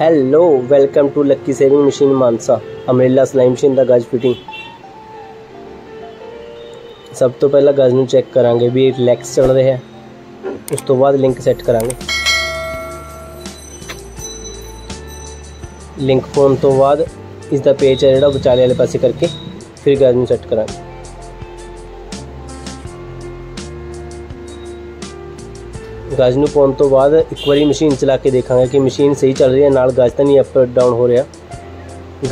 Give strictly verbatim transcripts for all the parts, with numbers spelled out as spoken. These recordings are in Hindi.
Hello, welcome to lucky sewing machine Mansa umbrella सिलाई मशीन दा गज फिटिंग। सब तो पहला गज नू चेक करांगे भी रिलैक्स चल रहा है, उस तो बाद लिंक सैट करांगे। लिंक फोन तो बाद इसका पेच है जो विचाले वाले पासे करके फिर गज नू सैट करांगे। गज नू पाउन तो बाद एक बार मशीन चला के देखांगे कि मशीन सही चल रही है, नाल गज तो नहीं अप डाउन हो रहा।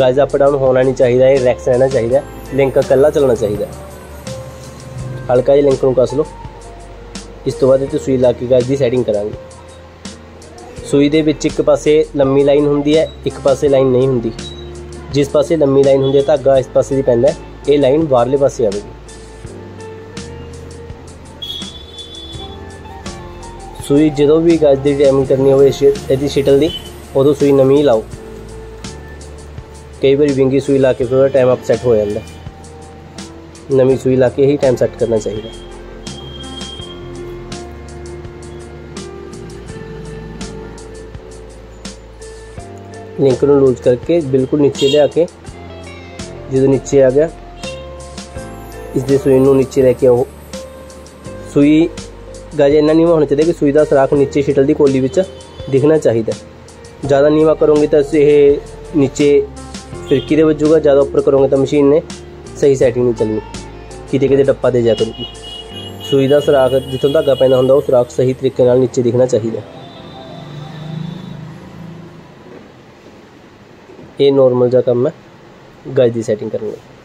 गज अप डाउन होना नहीं चाहिए, रिलैक्स रहना चाहिए, लिंक कला चलना चाहिए। हल्का जी लिंक को कस लो। इस तो बाद सूई ला के गज की सैटिंग करांगे। सूई दे विच एक पासे लंबी लाइन हुंदी है, एक पासे लाइन नहीं हुंदी। जिस पासे लंबी लाइन हुंदी है धागा इस पासे दी पैंदा है, यह लाइन बाहरले पासे आवेगी। सूई जो भी गज की टाइमिंग करनी हो इसकी शिटल की, उदों सूई नवीं लाओ। कई बार विंगी सूई ला के थोड़ा टाइम अप सैट हो जाता, नवीं सूई ला के ही टाइम सैट करना चाहिए। लिंक को लूज करके बिल्कुल नीचे ले आके, जो नीचे आ गया इसकी सूई को नीचे लेके आओ। सूई गज इन्ना नीवा होना चाहिए कि सूई का सुराख नीचे शिटल की कोली में दिखना चाहिए। ज़्यादा नीवा करोगे तो यह नीचे फिरकी दे बजूगा, ज़्यादा उपर करोगे तो मशीन ने सही सैटिंग नहीं चलनी, कितने कितने डप्पा दे जा करूगी। सूई का सुराख जितों धागा पैदा होंगे वह सुराख सही तरीके नाल नीचे दिखना चाहिए। ये नॉर्मल जा काम है गज की सैटिंग करनी।